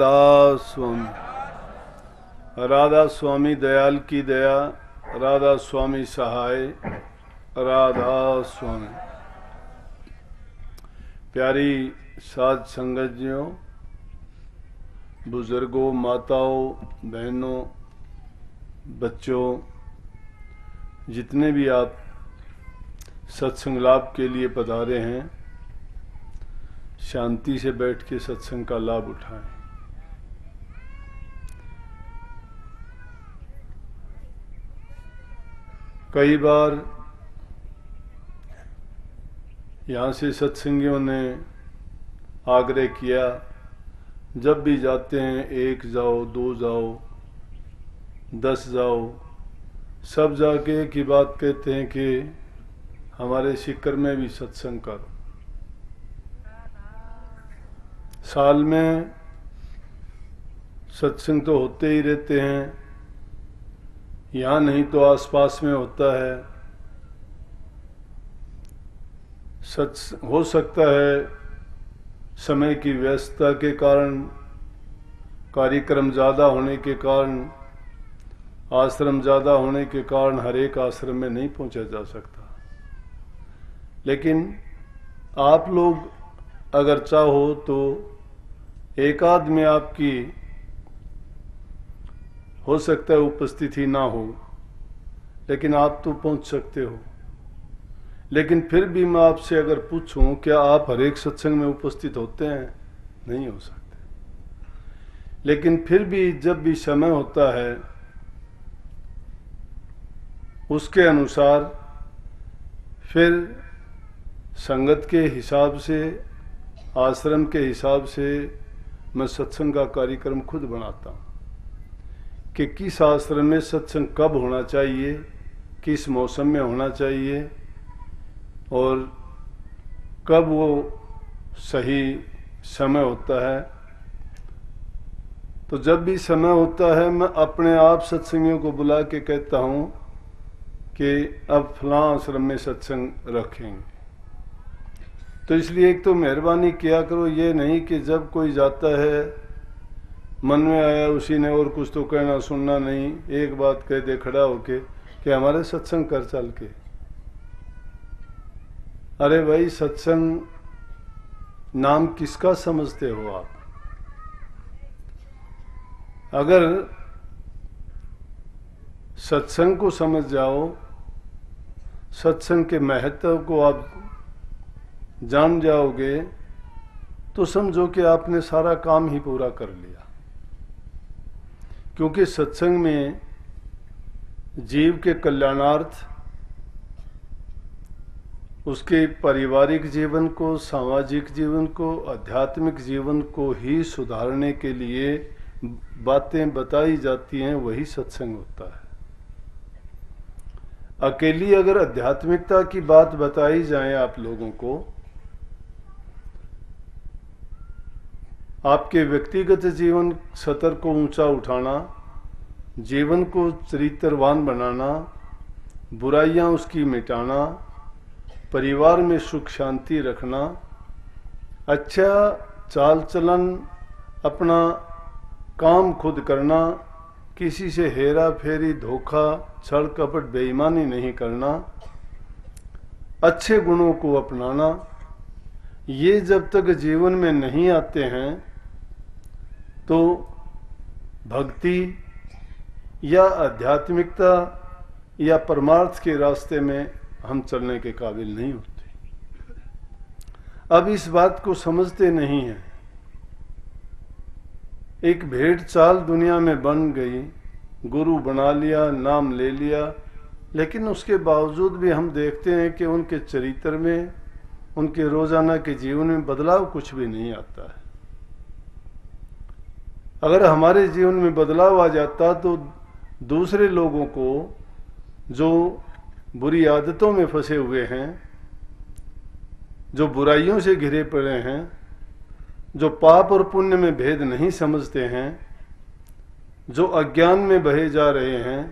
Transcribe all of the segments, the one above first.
राधास्वामी। राधा स्वामी दयाल की दया, राधा स्वामी सहाय, राधा स्वामी। प्यारी साध संगतियों, बुजुर्गों, माताओं, बहनों, बच्चों, जितने भी आप सत्संग लाभ के लिए पधारे हैं, शांति से बैठ के सत्संग का लाभ उठाएं। कई बार यहाँ से सत्संगियों ने आग्रह किया, जब भी जाते हैं 1 जाओ 2 जाओ 10 जाओ, सब जाके एक ही बात कहते हैं कि हमारे सीकर में भी सत्संग करो। साल में सत्संग तो होते ही रहते हैं, यहाँ नहीं तो आसपास में होता है। हो सकता है समय की व्यस्तता के कारण, कार्यक्रम ज़्यादा होने के कारण, आश्रम ज़्यादा होने के कारण हर एक आश्रम में नहीं पहुँचा जा सकता। लेकिन आप लोग अगर चाहो तो एकाध में आपकी हो सकता है उपस्थिति ना हो, लेकिन आप तो पहुंच सकते हो। लेकिन फिर भी मैं आपसे अगर पूछूं, क्या आप हर एक सत्संग में उपस्थित होते हैं? नहीं हो सकते। लेकिन फिर भी जब भी समय होता है, उसके अनुसार फिर संगत के हिसाब से, आश्रम के हिसाब से मैं सत्संग का कार्यक्रम खुद बनाता हूँ कि किस आश्रम में सत्संग कब होना चाहिए, किस मौसम में होना चाहिए और कब वो सही समय होता है। तो जब भी समय होता है, मैं अपने आप सत्संगियों को बुला के कहता हूँ कि अब फलां आश्रम में सत्संग रखेंगे। तो इसलिए एक तो मेहरबानी किया करो, ये नहीं कि जब कोई जाता है, मन में आया उसी ने, और कुछ तो कहना सुनना नहीं, एक बात कह दे खड़ा होके कि हमारे सत्संग कर चल के। अरे भाई, सत्संग नाम किसका समझते हो आप? अगर सत्संग को समझ जाओ, सत्संग के महत्व को आप जान जाओगे, तो समझो कि आपने सारा काम ही पूरा कर लिया। क्योंकि सत्संग में जीव के कल्याणार्थ, उसके पारिवारिक जीवन को, सामाजिक जीवन को, आध्यात्मिक जीवन को ही सुधारने के लिए बातें बताई जाती हैं, वही सत्संग होता है। अकेली अगर आध्यात्मिकता की बात बताई जाए आप लोगों को, आपके व्यक्तिगत जीवन स्तर को ऊंचा उठाना, जीवन को चरित्रवान बनाना, बुराइयां उसकी मिटाना, परिवार में सुख शांति रखना, अच्छा चाल चलन, अपना काम खुद करना, किसी से हेरा फेरी, धोखा, छल कपट, बेईमानी नहीं करना, अच्छे गुणों को अपनाना, ये जब तक जीवन में नहीं आते हैं, तो भक्ति या आध्यात्मिकता या परमार्थ के रास्ते में हम चलने के काबिल नहीं होते। अब इस बात को समझते नहीं हैं। एक भेड़ चाल दुनिया में बन गई, गुरु बना लिया, नाम ले लिया, लेकिन उसके बावजूद भी हम देखते हैं कि उनके चरित्र में, उनके रोज़ाना के जीवन में बदलाव कुछ भी नहीं आता है। अगर हमारे जीवन में बदलाव आ जाता तो दूसरे लोगों को, जो बुरी आदतों में फंसे हुए हैं, जो बुराइयों से घिरे पड़े हैं, जो पाप और पुण्य में भेद नहीं समझते हैं, जो अज्ञान में बहे जा रहे हैं,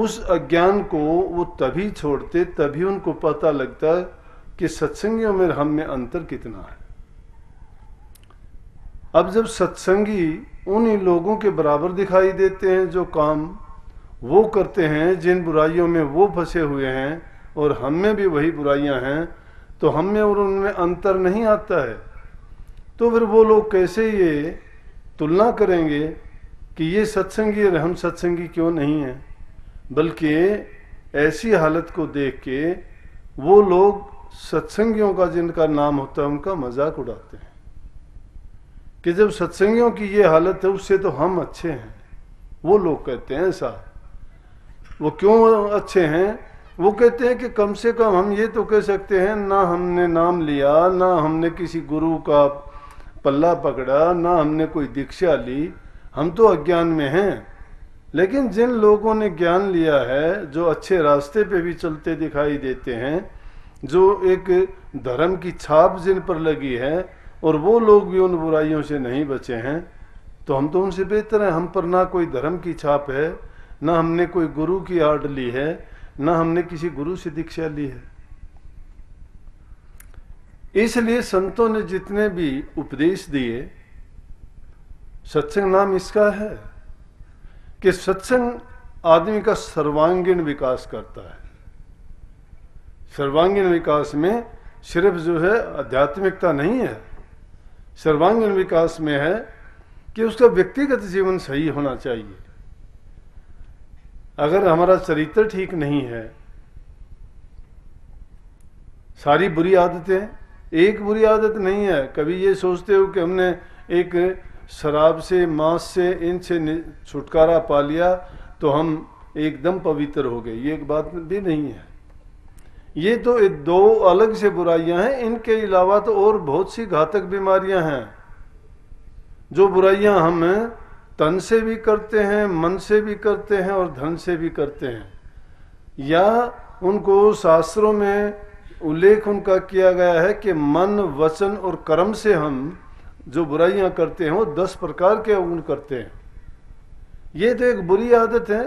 उस अज्ञान को वो तभी छोड़ते, तभी उनको पता लगता कि सत्संगियों में हम में अंतर कितना है। अब जब सत्संगी उन्हीं लोगों के बराबर दिखाई देते हैं जो काम वो करते हैं जिन बुराइयों में वो फंसे हुए हैं, और हम में भी वही बुराइयां हैं, तो हम में और उनमें अंतर नहीं आता है। तो फिर वो लोग कैसे ये तुलना करेंगे कि ये सत्संगी और हम सत्संगी क्यों नहीं हैं, बल्कि ऐसी हालत को देख के वो लोग सत्संगियों का जिनका नाम होता है उनका मजाक उड़ाते हैं कि जब सत्संगियों की ये हालत है उससे तो हम अच्छे हैं। वो लोग कहते हैं ऐसा। वो क्यों अच्छे हैं? वो कहते हैं कि कम से कम हम ये तो कह सकते हैं ना हमने नाम लिया, ना हमने किसी गुरु का पल्ला पकड़ा, ना हमने कोई दीक्षा ली, हम तो अज्ञान में हैं। लेकिन जिन लोगों ने ज्ञान लिया है, जो अच्छे रास्ते पे भी चलते दिखाई देते हैं, जो एक धर्म की छाप जिन पर लगी है, और वो लोग भी उन बुराइयों से नहीं बचे हैं, तो हम तो उनसे बेहतर हैं। हम पर ना कोई धर्म की छाप है, ना हमने कोई गुरु की आड़ ली है, ना हमने किसी गुरु से दीक्षा ली है। इसलिए संतों ने जितने भी उपदेश दिए, सत्संग नाम इसका है कि सत्संग आदमी का सर्वांगीण विकास करता है। सर्वांगीण विकास में सिर्फ जो है आध्यात्मिकता नहीं है, सर्वांगीण विकास में है कि उसका व्यक्तिगत जीवन सही होना चाहिए। अगर हमारा चरित्र ठीक नहीं है, सारी बुरी आदतें, एक बुरी आदत नहीं है। कभी ये सोचते हो कि हमने एक शराब से, मांस से, इनसे छुटकारा पा लिया तो हम एकदम पवित्र हो गए, ये एक बात भी नहीं है। ये तो दो अलग से बुराइयां हैं, इनके अलावा तो और बहुत सी घातक बीमारियां हैं। जो बुराइयां हम तन से भी करते हैं, मन से भी करते हैं और धन से भी करते हैं, या उनको शास्त्रों में उल्लेख उनका किया गया है कि मन, वचन और कर्म से हम जो बुराइयां करते हैं वो 10 प्रकार के उन करते हैं। ये तो एक बुरी आदत है।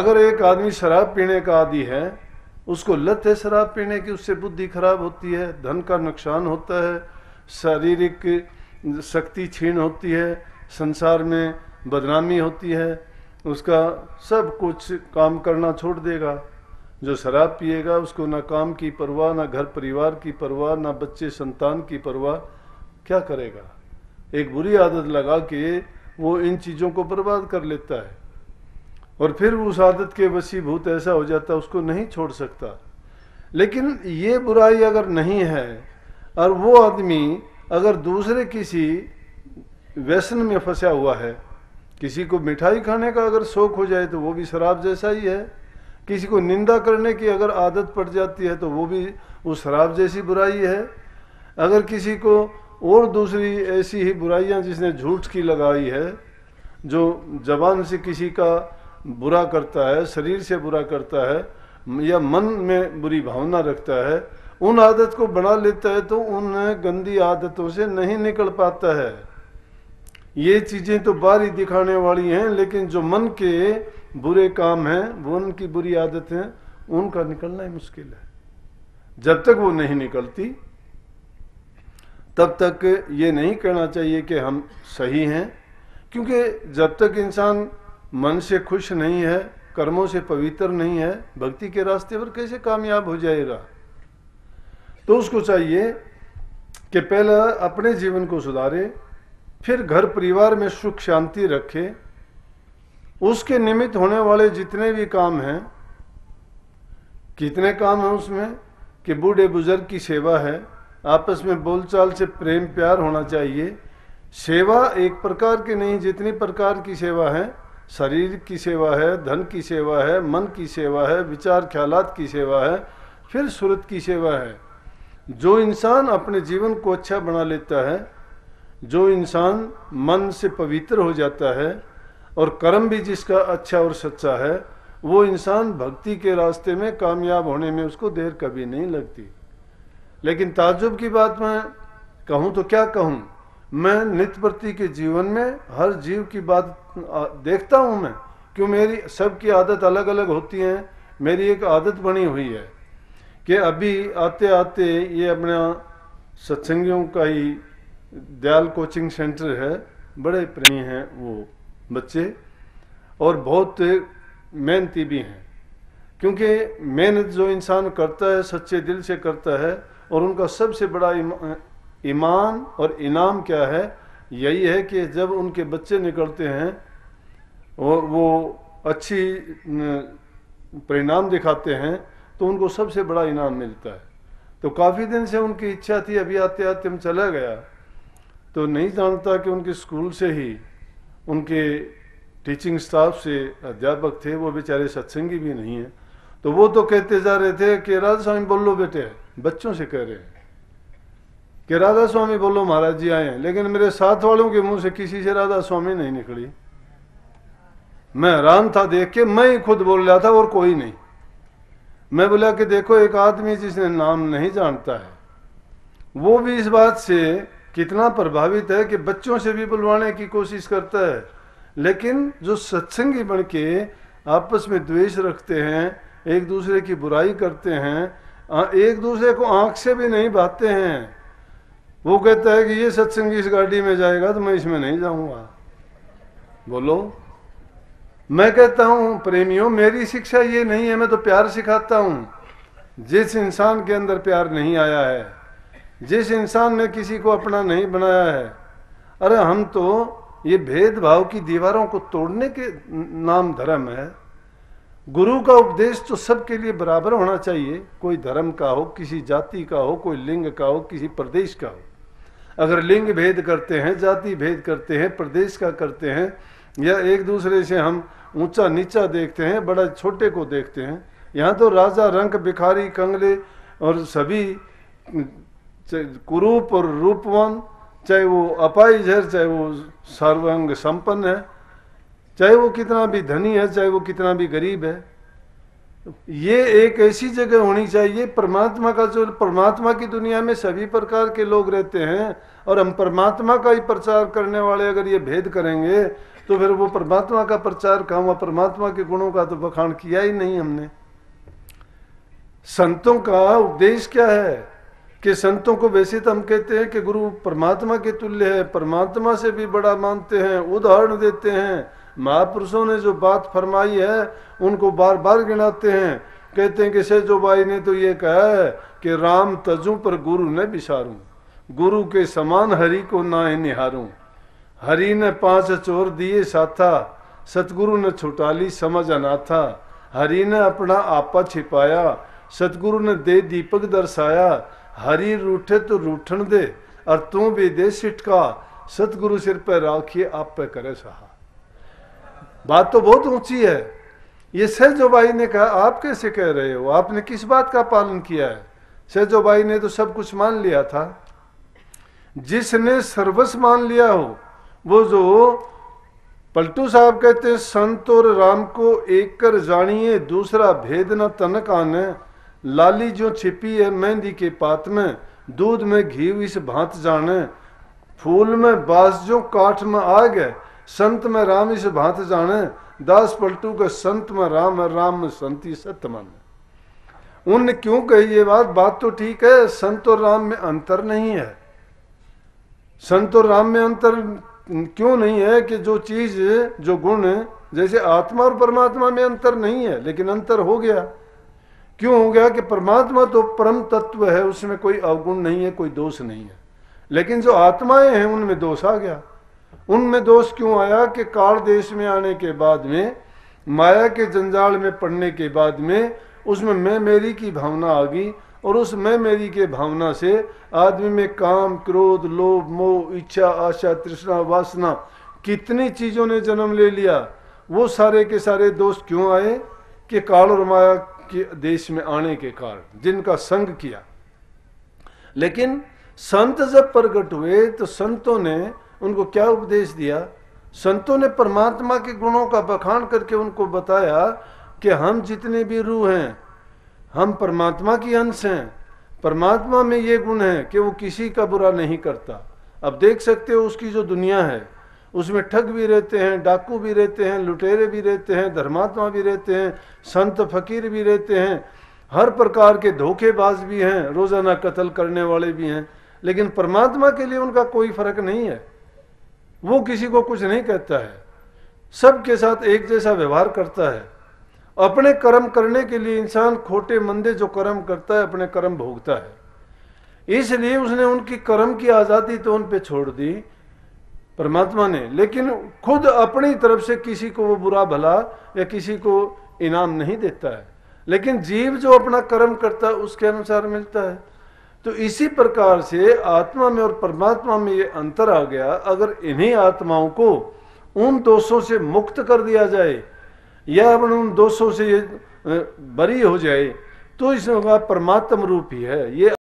अगर एक आदमी शराब पीने का आदी है, उसको लत है शराब पीने की, उससे बुद्धि खराब होती है, धन का नुकसान होता है, शारीरिक शक्ति क्षीण होती है, संसार में बदनामी होती है, उसका सब कुछ काम करना छोड़ देगा। जो शराब पिएगा उसको ना काम की परवाह, ना घर परिवार की परवाह, ना बच्चे संतान की परवाह, क्या करेगा? एक बुरी आदत लगा के वो इन चीज़ों को बर्बाद कर लेता है और फिर उस आदत के वशीभूत ऐसा हो जाता है, उसको नहीं छोड़ सकता। लेकिन ये बुराई अगर नहीं है और वो आदमी अगर दूसरे किसी व्यसन में फंसा हुआ है, किसी को मिठाई खाने का अगर शौक हो जाए तो वो भी शराब जैसा ही है, किसी को निंदा करने की अगर आदत पड़ जाती है तो वो भी उस शराब जैसी बुराई है। अगर किसी को और दूसरी ऐसी ही बुराइयां जिसने झूठ की लगाई है, जो जबान से किसी का बुरा करता है, शरीर से बुरा करता है या मन में बुरी भावना रखता है, उन आदत को बढ़ा लेता है तो उन गंदी आदतों से नहीं निकल पाता है। ये चीज़ें तो बाहरी दिखाने वाली हैं, लेकिन जो मन के बुरे काम हैं, वो उनकी बुरी आदतें हैं, उनका निकलना ही मुश्किल है। जब तक वो नहीं निकलती तब तक ये नहीं कहना चाहिए कि हम सही हैं, क्योंकि जब तक इंसान मन से खुश नहीं है, कर्मों से पवित्र नहीं है, भक्ति के रास्ते पर कैसे कामयाब हो जाएगा? तो उसको चाहिए कि पहला अपने जीवन को सुधारे, फिर घर परिवार में सुख शांति रखे, उसके निमित्त होने वाले जितने भी काम हैं, कितने काम हैं उसमें कि बूढ़े बुजुर्ग की सेवा है, आपस में बोलचाल से प्रेम प्यार होना चाहिए। सेवा एक प्रकार की नहीं, जितनी प्रकार की सेवा है, शरीर की सेवा है, धन की सेवा है, मन की सेवा है, विचार ख्यालात की सेवा है, फिर सूरत की सेवा है। जो इंसान अपने जीवन को अच्छा बना लेता है, जो इंसान मन से पवित्र हो जाता है और कर्म भी जिसका अच्छा और सच्चा है, वो इंसान भक्ति के रास्ते में कामयाब होने में उसको देर कभी नहीं लगती। लेकिन ताज्जुब की बात मैं कहूँ तो क्या कहूँ, मैं नित्यवर्ती के जीवन में हर जीव की बात देखता हूँ मैं, क्यों मेरी सबकी आदत अलग अलग होती हैं। मेरी एक आदत बनी हुई है कि अभी आते आते ये अपना सत्संगियों का ही दयाल कोचिंग सेंटर है, बड़े प्रेमी हैं वो बच्चे और बहुत मेहनती भी हैं, क्योंकि मेहनत जो इंसान करता है सच्चे दिल से करता है और उनका सबसे बड़ा ईमान और इनाम क्या है, यही है कि जब उनके बच्चे निकलते हैं और वो अच्छी परिणाम दिखाते हैं तो उनको सबसे बड़ा इनाम मिलता है। तो काफ़ी दिन से उनकी इच्छा थी, अभी आते आते हम चला गया तो नहीं जानता कि उनके स्कूल से ही उनके टीचिंग स्टाफ से अध्यापक थे, वो बेचारे सत्संगी भी नहीं हैं, तो वो तो कहते जा रहे थे कि राधा स्वामी बोलो बेटे, बच्चों से कह रहे हैं कि राधा स्वामी बोलो महाराज जी आए हैं, लेकिन मेरे साथ वालों के मुंह से किसी से राधा स्वामी नहीं निकली। मैं हैरान था देख के, मैं ही खुद बोल रहा था और कोई नहीं। मैं बोला कि देखो एक आदमी जिसने नाम नहीं जानता है वो भी इस बात से कितना प्रभावित है कि बच्चों से भी बुलवाने की कोशिश करता है, लेकिन जो सत्संगी बन के आपस में द्वेष रखते हैं, एक दूसरे की बुराई करते हैं, एक दूसरे को आंख से भी नहीं भाते हैं। वो कहता है कि ये सत्संगी इस गाड़ी में जाएगा तो मैं इसमें नहीं जाऊंगा। बोलो, मैं कहता हूँ प्रेमियों, मेरी शिक्षा ये नहीं है, मैं तो प्यार सिखाता हूँ। जिस इंसान के अंदर प्यार नहीं आया है, जिस इंसान ने किसी को अपना नहीं बनाया है, अरे हम तो ये भेदभाव की दीवारों को तोड़ने के नाम धर्म है। गुरु का उपदेश तो सबके लिए बराबर होना चाहिए, कोई धर्म का हो, किसी जाति का हो, कोई लिंग का हो, किसी प्रदेश का हो। अगर लिंग भेद करते हैं, जाति भेद करते हैं, प्रदेश का करते हैं, या एक दूसरे से हम ऊंचा नीचा देखते हैं, बड़ा छोटे को देखते हैं, यहाँ तो राजा रंक भिखारी कंगले और सभी कुरूप और रूपवान, चाहे वो अपाहिज है, चाहे वो सर्वांग संपन्न है, चाहे वो कितना भी धनी है, चाहे वो कितना भी गरीब है। ये एक ऐसी जगह होनी चाहिए परमात्मा का, जो परमात्मा की दुनिया में सभी प्रकार के लोग रहते हैं, और हम परमात्मा का ही प्रचार करने वाले अगर ये भेद करेंगे तो फिर वो परमात्मा का प्रचार कहाँ हुआ? परमात्मा के गुणों का तो बखान किया ही नहीं हमने। संतों का उपदेश क्या है कि संतों को वैसे तो हम कहते हैं कि गुरु परमात्मा के तुल्य है, परमात्मा से भी बड़ा मानते हैं, उदाहरण देते हैं। महापुरुषों ने जो बात फरमाई है उनको बार बार गिनाते हैं, कहते हैं कि सेजो भाई ने तो ये कहा है कि राम तजू पर गुरु ने बिसारूं, गुरु के समान हरि को ना निहारूं। हरि ने 5 चोर दिए साथा, सतगुरु ने छुटा ली समझ अनाथा। हरि ने अपना आपा छिपाया, सतगुरु ने दे दीपक दर्शाया। हरि रूठे तो रूठन दे और तू भी दे सिटका, सतगुरु सिर पर राखिए आप पे करे सहा। बात तो बहुत ऊंची है। ये सहजोबाई ने कहा, आप कैसे कह रहे हो? आपने किस बात का पालन किया है? सहजोबाई ने तो सब कुछ मान लिया था। जिसने सर्वस्व मान लिया हो, वो जो पलटू साहब कहते हैं, संत और राम को एक कर जानिए, दूसरा भेद न तनक आने। लाली जो छिपी है मेहंदी के पात में, दूध में घी इस भांत जाने। फूल में बास जो काठ में आ गए, संत में राम इस भांत जाने। दास पलटू के संत में राम है, राम में संति सत्य माने। उन क्यों कही ये बात? बात तो ठीक है, संत और राम में अंतर नहीं है। संत और राम में अंतर क्यों नहीं है कि जो चीज, जो गुण है, जैसे आत्मा और परमात्मा में अंतर नहीं है, लेकिन अंतर हो गया। क्यों हो गया? कि परमात्मा तो परम तत्व है, उसमें कोई अवगुण नहीं है, कोई दोष नहीं है, लेकिन जो आत्माएं हैं उनमें दोष आ गया। उनमें दोष क्यों आया? कि काल देश में आने के बाद में, माया के जंजाल में पड़ने के बाद में, उसमें मैं मेरी की भावना आ गई, और उस मैं मेरी के भावना से आदमी में काम, क्रोध, लोभ, मोह, इच्छा, आशा, तृष्णा, वासना, कितनी चीज़ों ने जन्म ले लिया। वो सारे के सारे दोष क्यों आए? कि काल और माया के देश में आने के कारण, जिनका संग किया। लेकिन संत जब प्रकट हुए तो संतों ने उनको क्या उपदेश दिया? संतों ने परमात्मा के गुणों का बखान करके उनको बताया कि हम जितने भी रूह हैं, हम परमात्मा की अंश हैं। परमात्मा में ये गुण है कि वो किसी का बुरा नहीं करता। अब देख सकते हो उसकी जो दुनिया है, उसमें ठग भी रहते हैं, डाकू भी रहते हैं, लुटेरे भी रहते हैं, धर्मात्मा भी रहते हैं, संत फकीर भी रहते हैं, हर प्रकार के धोखेबाज भी हैं, रोज़ाना कत्ल करने वाले भी हैं। लेकिन परमात्मा के लिए उनका कोई फर्क नहीं है, वो किसी को कुछ नहीं कहता है, सबके साथ एक जैसा व्यवहार करता है। अपने कर्म करने के लिए इंसान खोटे मंदे जो कर्म करता है अपने कर्म भोगता है, इसलिए उसने उनकी कर्म की आज़ादी तो उन पे छोड़ दी परमात्मा ने, लेकिन खुद अपनी तरफ से किसी को वो बुरा भला या किसी को इनाम नहीं देता है, लेकिन जीव जो अपना कर्म करता है उसके अनुसार मिलता है। तो इसी प्रकार से आत्मा में और परमात्मा में ये अंतर आ गया। अगर इन्हीं आत्माओं को उन दोषों से मुक्त कर दिया जाए या अपन उन दोषों से बरी हो जाए तो इसका परमात्म रूप ही है ये।